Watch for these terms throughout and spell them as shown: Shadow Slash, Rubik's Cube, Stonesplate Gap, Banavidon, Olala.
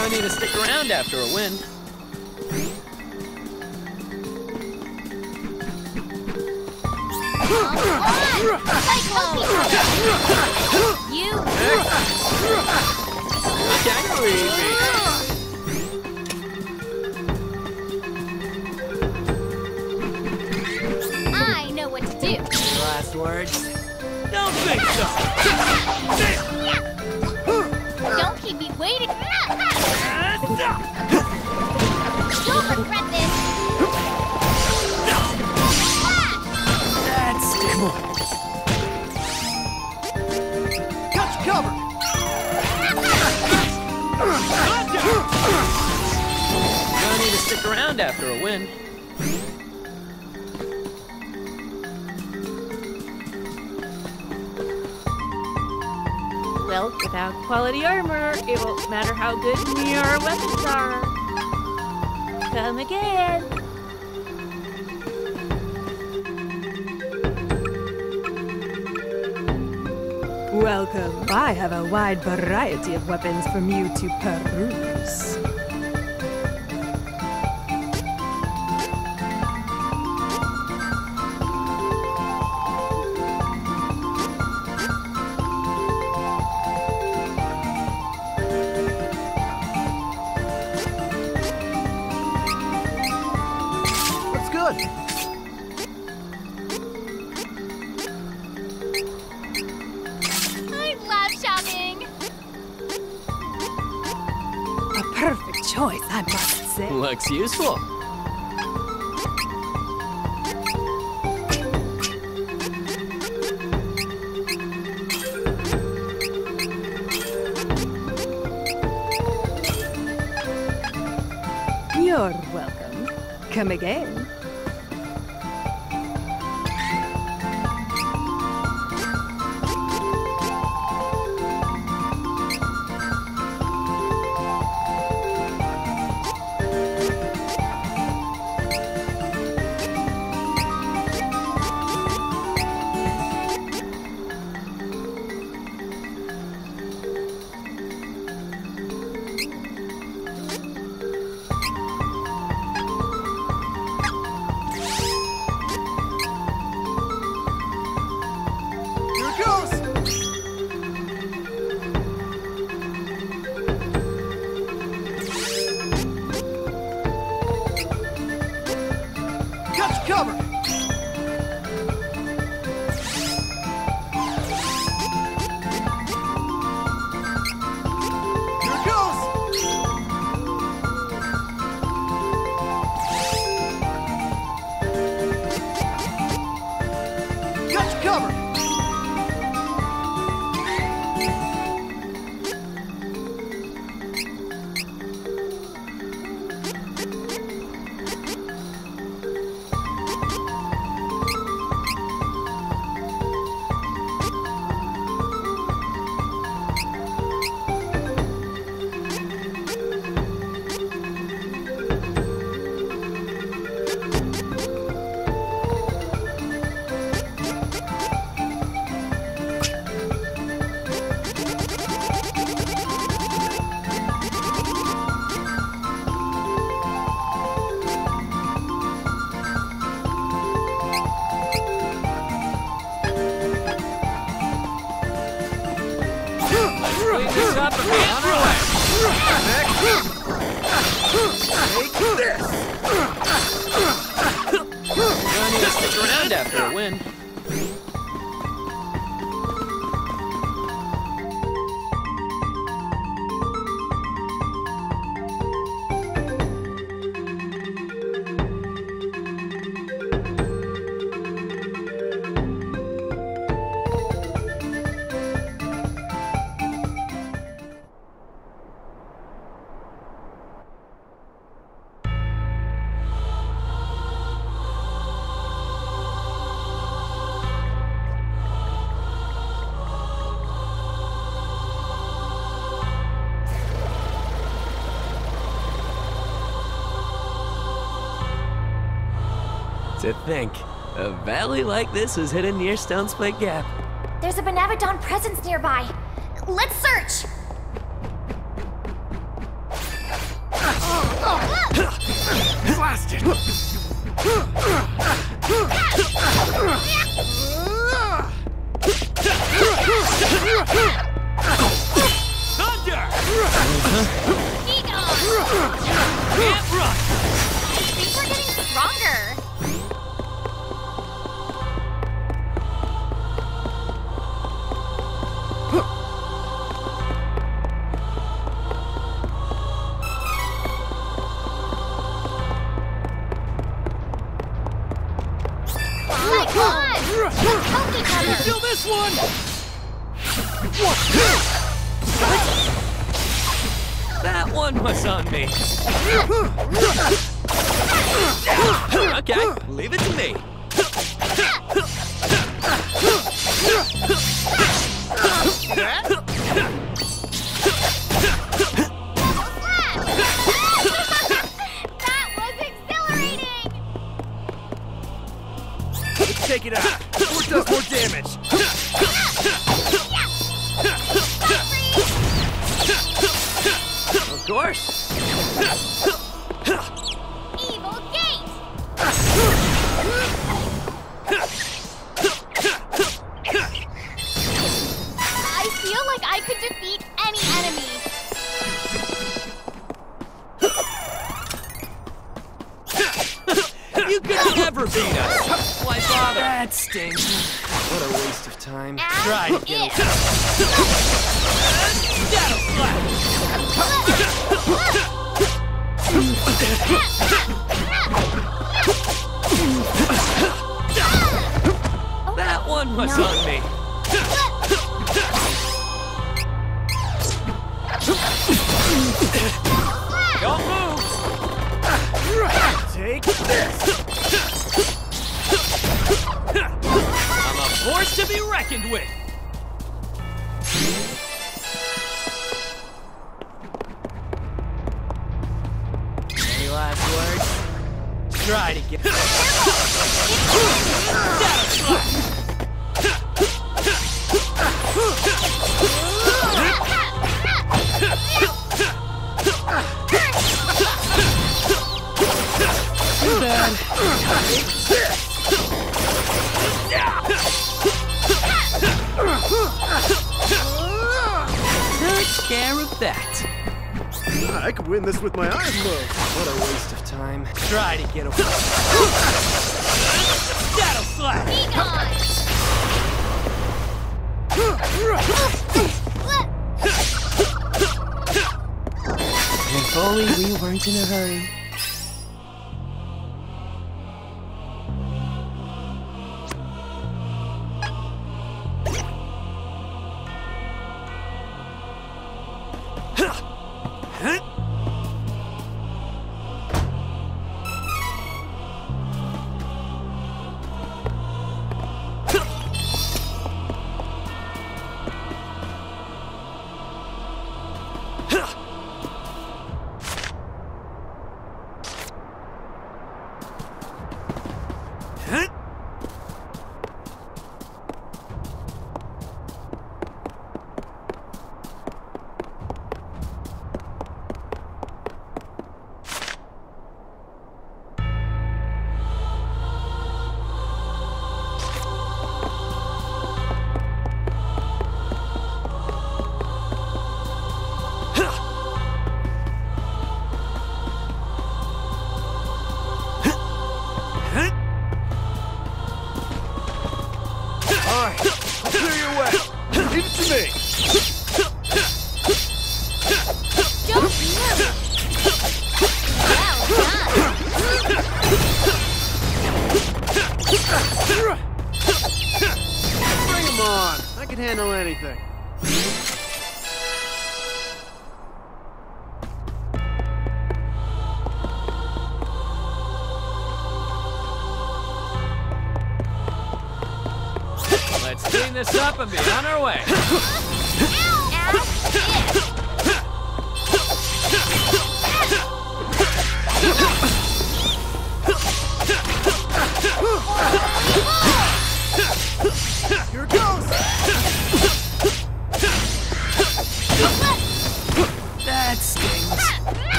warn you to stick around after a win. I know what to do. Last words? Don't think so. Don't keep me waiting. You'll regret this. That's stable. Catch cover. I need to stick around after a win. Well, without quality armor, it won't matter how good your weapons are. Come again! Welcome. I have a wide variety of weapons from you to peruse. Looks useful. You're welcome. Come again. To think, a valley like this is hidden near Stonesplate Gap. There's a Banavidon presence nearby. Let's search!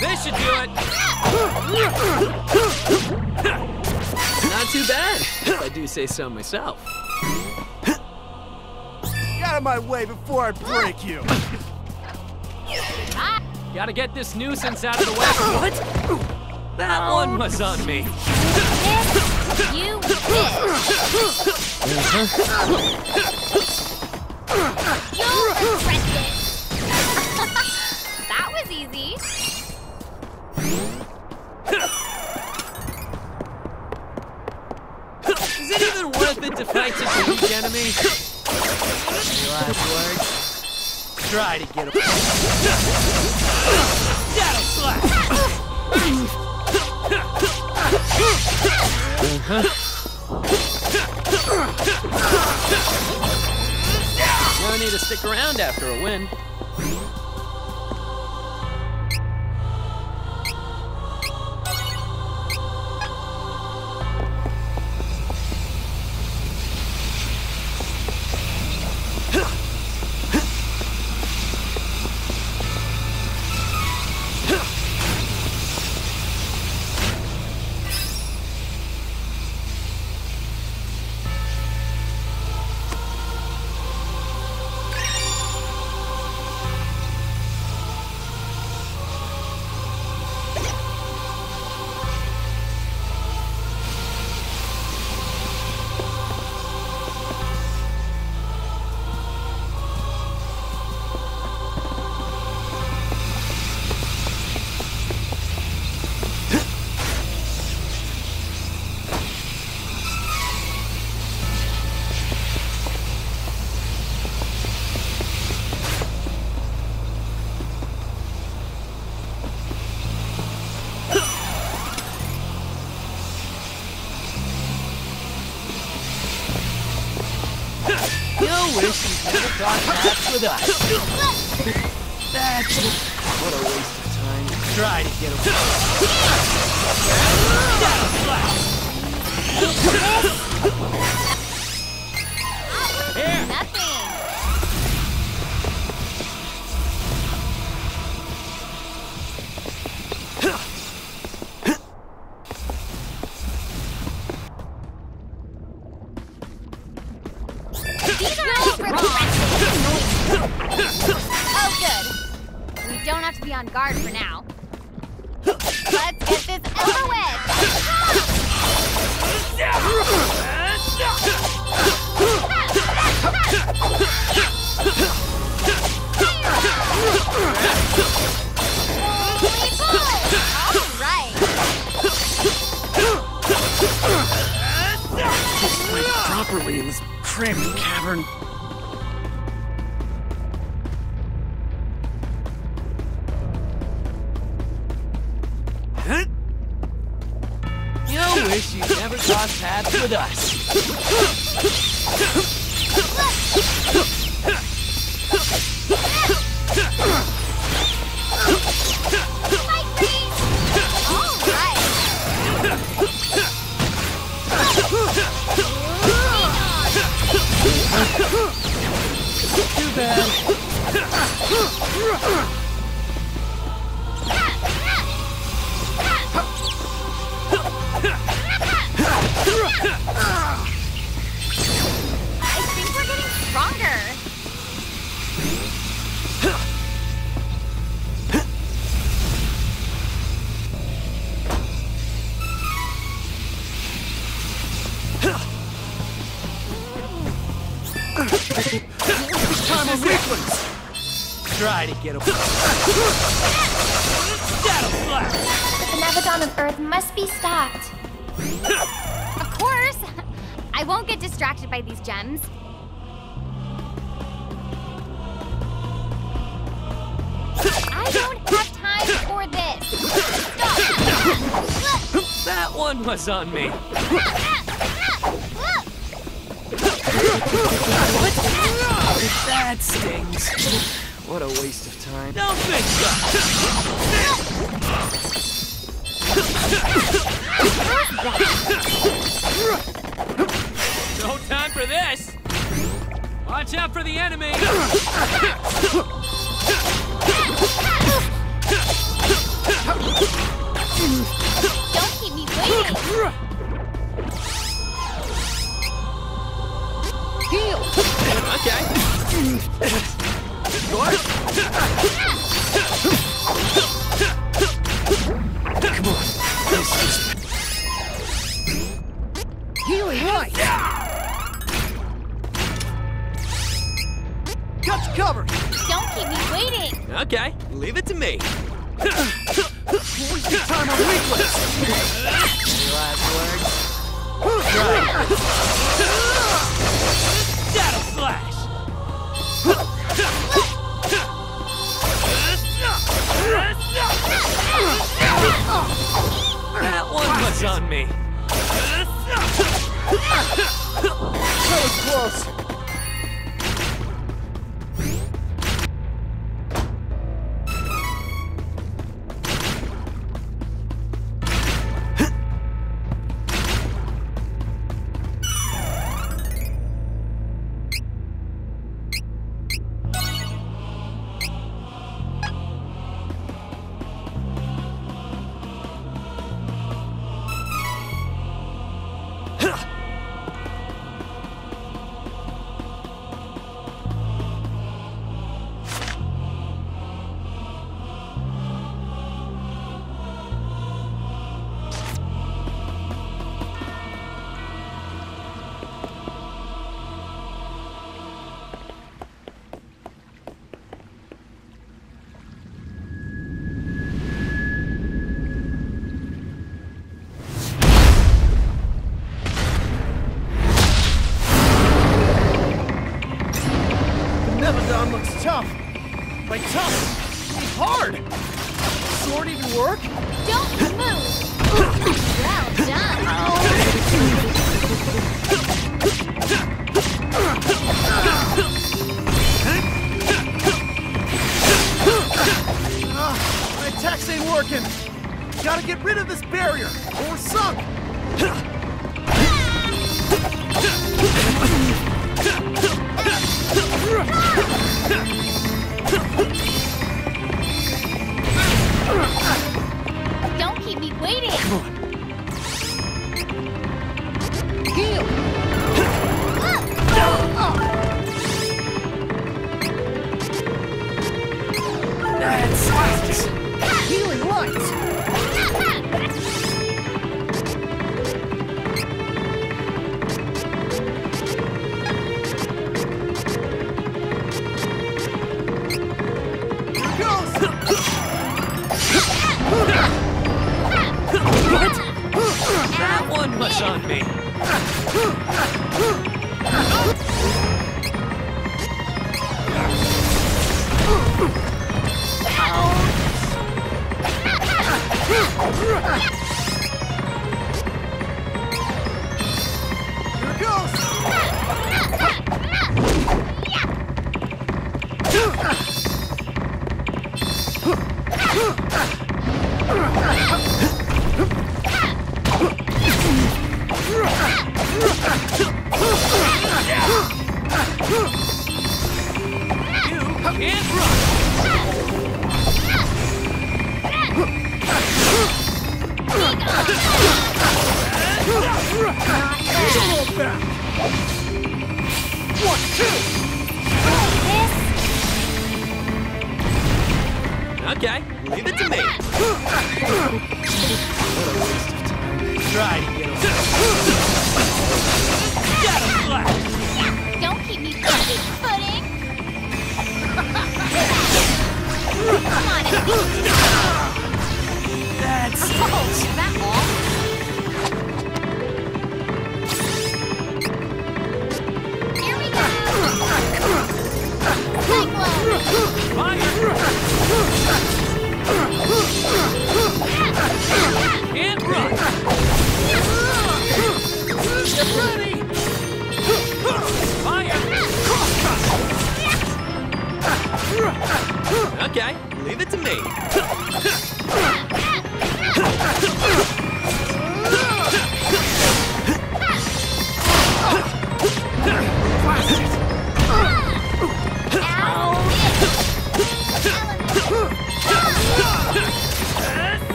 This should do it. Not too bad, if I do say so myself. Get out of my way before I break you. Gotta get this nuisance out of the way. What? That one was on me. If you wish. You'll regret this. That was easy. Is it even worth it to fight such a weak enemy? Your last words? Try to get a Shadow Slash! No need to stick around after a win. That's with us. That's what a waste of time. Try to get away. Here. Nothing. These are all wrong. Oh, good. We don't have to be on guard for now. Let's get this over with. All right. Properly in this cramped cavern. Cross paths with us. Try to get away. The Banavidon of Earth must be stopped. Of course. I won't get distracted by these gems. I don't have time for this. Stop. That one was on me. That stings. What a waste of time. Don't think so. No time for this. Watch out for the enemy. Okay. Leave it to me. Waste your time on weakness. Last words. Shadow Slash. That one was on me. That was close.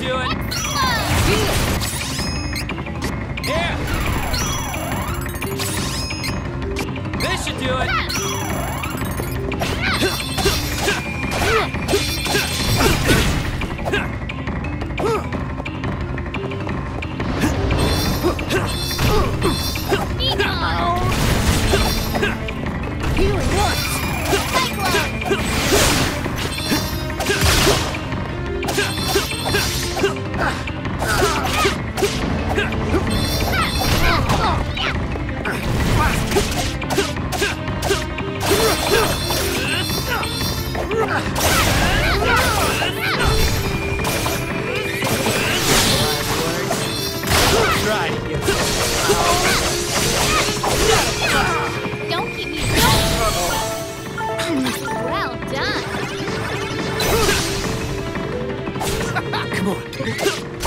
Do it. Come on.